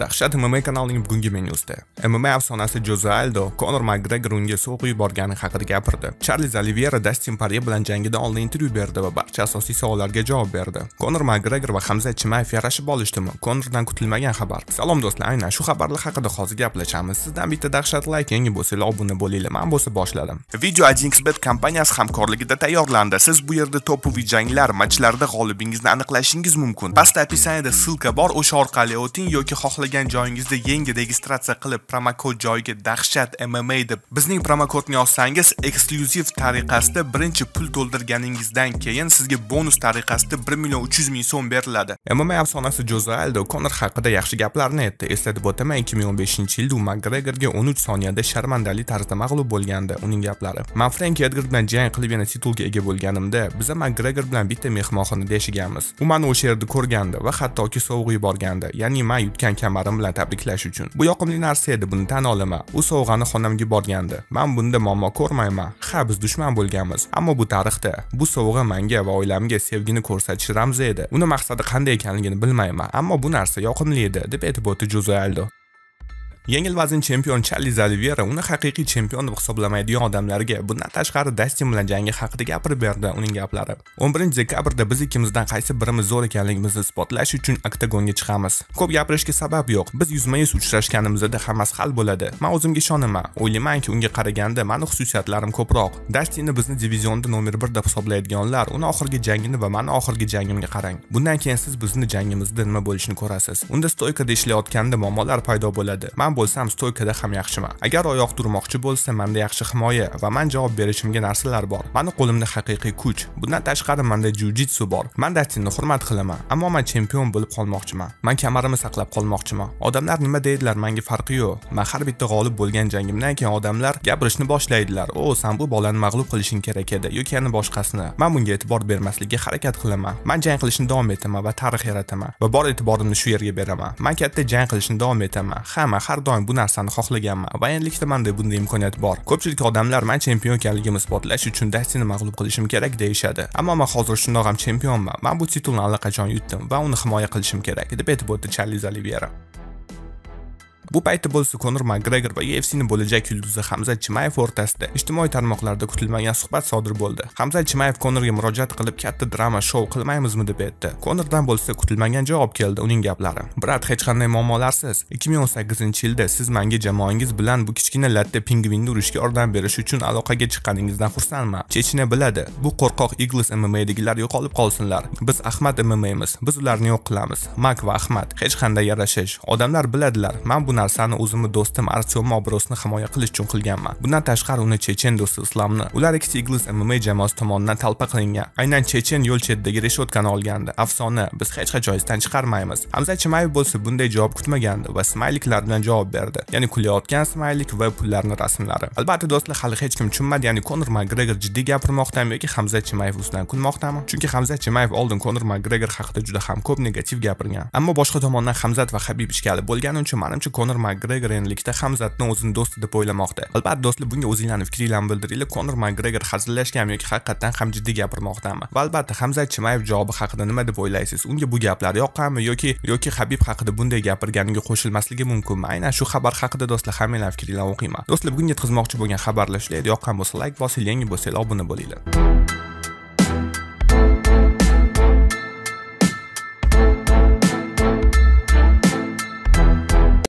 DAXSHAT MMA kanalining bugungi menyusida MMA afsonasi Jose Aldo Conor McGregor unga so'qib yuborgani haqida gapirdi. Charles Oliveira Dustin Poirier bilan jangidan oldin intervyu berdi va barcha asosiy savollarga javob berdi. Conor McGregor va Hamzat Chimaev yarashib olishdimi? Conordan kutilmagan xabar. Salom do'stlar, aynan shu xabarlar haqida hozir gaplashamiz. Sizdan bitta DAXSHAT like, yangi bo'lsanglar obuna bo'linglar. Men bo'lsa boshladim. Video 1xbet kompaniyasi hamkorligida tayyorlandi. Siz bu yerda topoviy janglar, matchlarda g'olibingizni aniqlashingiz mumkin. Pastda opisaniyada ссылка bor, o'sha orqali o'ting yoki xohlagan joyingizda yangi registratsiya qilib promokod joyiga DAXSHAT MMA deb bizning promokodni yozsangiz, eksklyuziv tariqasida birinchi pul to'ldirganingizdan keyin sizga bonus tariqasida 1.3 million so'm beriladi. MMA afsonasi Jose Aldo Conor haqida yaxshi gaplarni aytdi. Eslatib o'taman, 2015-yilda u McGregorga 13 soniyada sharmandali tarzda mag'lub bo'lgandi. Uning gaplari: "Men Frankie Edgar bilan jang qilib yana titulga ega bo'lganimda, biz McGregor bilan bitta mehmonxonada yashaganmiz. U meni o'sha yerda ko'rgandi va hattoki sovg'a yuborgandi. Ya'ni men yutgan kamarim bilan tabriklash uchun. Bu yoqimli narsa edi, buni tan olaman. U sovg'ani xonamga borgandi. Men bunda muammo ko'rmayman. Ha, biz dushman bo'lganmiz, ammo bu tarixda. Bu sovg'a menga va oilamga sevgini ko'rsatish ramzi edi. Uni maqsadi qanday ekanligini bilmayman, ammo bu narsa yoqimli edi", deb aytib o'tdi Jose Aldo. Yengil vazn chempion Charles Oliveira uni haqiqiy chempion deb hisoblamaydigan odamlarga bundan tashqari Dustin bilan jangi haqida gapirib berdi. Uning gaplari: 11 dekabrda biz ikkimizdan qaysi birimiz zo'r ekanligimizni isbotlash uchun oktagonga chiqamiz. Ko'p gapirishga sabab yo'q. Biz 100% uchrashganimizda hammasi hal bo'ladi. Men o'zimga ishonaman. O'ylaymanki, unga qaraganda meni xususiyatlarim ko'proq. Dustinni bizni divizionda nomor 1 deb hisoblaydiganlar, uni oxirgi jangini va meni oxirgi jangimga qarang. Bundan keyin siz bizni jangimizda nima bo'lishini ko'rasiz. Unda stoykada ishlayotganda muammolar paydo bo'ladi. Bo'lsam stoykada ham yaxshiman. Agar oyoq turmoqchi bo'lsa, menda yaxshi himoya va men javob berishimga narsalar bor. Meni qo'limda haqiqiy kuch. Bundan tashqari menda jiu-jitsu bor. Men Dustinni hurmat qilaman, ammo men chempion bo'lib qolmoqchiman. Men kamarimni saqlab qolmoqchiman. Odamlar nima deydilar, menga farqi yo'q. Men har bitta g'olib bo'lgan jangimdan keyin odamlar gapirishni boshlaydilar. "O, sen bu bolani mag'lub qilishing kerak edi yoki yana boshqasini." Men bunga e'tibor bermaslikka harakat qilaman. Men jang qilishni davom etaman va tarix yarataman va bor e'tiborimni shu yerga beraman. Men katta jang qilishni davom etaman. Hamma har doim bu narsani xohlaganman va endilikda menda bunday imkoniyat bor. Ko'pchilik odamlar men chempion ekanligimni isbotlash uchun Dustinni mag'lub qilishim kerak deyishadi. Ammo men hozir shundoq ham chempionman. Men bu titulni allaqachon yutdim va uni himoya qilishim kerak, deb aytib o'tdi Charles Oliveira. Bu paytda bo'lsa Conor McGregor va UFC'ning bo'lajak yulduzi Hamzat Chimaev o'rtasida ijtimoiy tarmoqlarda kutilmagan suhbat sodir bo'ldi. Hamzat Chimaev Conorga murojaat qilib, "Katta drama show qilmaymizmi?" deb aytdi. Conordan bo'lsa kutilmagan javob keldi. Uning gaplari: "Brat, hech qanday muammolarsiz. 2018-yilda siz menga jamoangiz bilan bu kichkina latta pingvinni urishga yordam berish uchun aloqaga chiqqaningizdan xursandman. Chechina biladi, bu qo'rqoq Iglis MMA'dagilar yo'qolib qolsinlar. Biz Ahmad MMA'miz. Biz ularni yo'q qilamiz. Mak va Ahmad hech qanday yarashish. Odamlar biladilar. Men bu narsani o'zimni do'stim Artyom Obrosni himoya qilish uchun qilganman. Bundan tashqari uni chechen do'sti Islomni. Ular ikkisi Iglis MMA jamoasi tomonidan talpa qilingan. Aynan chechen yo'l chetidagi reshotkani olgandi. Afsona, biz hech qachon izdan chiqarmaymiz." Hamzat Chimaev bo'lsa bunday javob kutmagandi va smayliklar bilan javob berdi. Ya'ni kulayotgan smaylik va pullarning rasmlari. Albatta do'stlar, hali hech kim tushunmadi, ya'ni Conor McGregor jiddiy gapirmoqdami yoki Hamzat Chimaev ustidan kulmoqdami? Chunki Hamzat Chimaev oldin Conor McGregor haqida juda ham ko'p negativ gapirgan. Ammo boshqa tomondan Hamzat va Khabib ishkali bo'lgani uchun menimcha Conor McGregor endilikda Hamzatni o'zini do'sti deb o'ylamoqda. Albatta do'stlar, bunga o'zingizning fikringizni bildiringlar. Conor McGregor hazillashganmi yoki haqiqatan ham jiddiy gapirmoqdami? Va albatta Hamzat Chimaev javobi haqida nima deb o'ylaysiz? Unga bu gaplar yoqqanmi yoki Khabib haqida bunday gapirganiga qo'shilmasligi mumkinmi? Aynan shu xabar haqida do'stlar hammangizning fikringizni o'qiyman. Do'stlar, bugunga yetkazmoqchi bo'lgan xabarlar shular edi. Yoqqan bo'lsa like bosing, yangi bo'lsa obuna bo'linglar.